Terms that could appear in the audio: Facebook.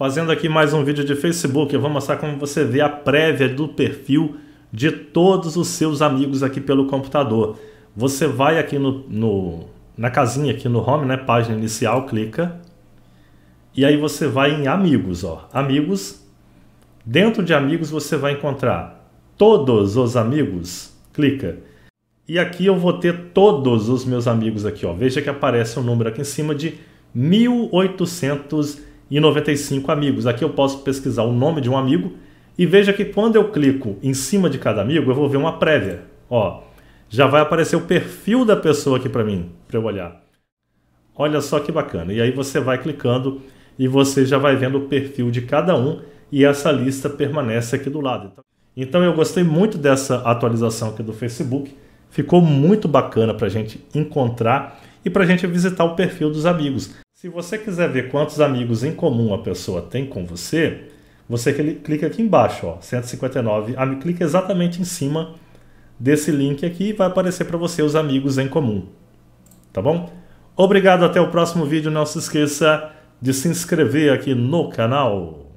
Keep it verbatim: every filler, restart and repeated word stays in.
Fazendo aqui mais um vídeo de Facebook, eu vou mostrar como você vê a prévia do perfil de todos os seus amigos aqui pelo computador. Você vai aqui no, no, na casinha aqui no home, né, página inicial, clica. E aí você vai em amigos, ó, amigos. Dentro de amigos você vai encontrar todos os amigos, clica. E aqui eu vou ter todos os meus amigos aqui, ó. Veja que aparece um número aqui em cima de mil oitocentos e noventa e cinco amigos. Aqui eu posso pesquisar o nome de um amigo e veja que quando eu clico em cima de cada amigo, eu vou ver uma prévia, ó. Já vai aparecer o perfil da pessoa aqui para mim, para eu olhar. Olha só que bacana. E aí você vai clicando e você já vai vendo o perfil de cada um e essa lista permanece aqui do lado. Então eu gostei muito dessa atualização aqui do Facebook. Ficou muito bacana para a gente encontrar e para a gente visitar o perfil dos amigos. Se você quiser ver quantos amigos em comum a pessoa tem com você, você clica aqui embaixo, ó, cento e cinquenta e nove, clica exatamente em cima desse link aqui e vai aparecer para você os amigos em comum, tá bom? Obrigado, até o próximo vídeo, não se esqueça de se inscrever aqui no canal.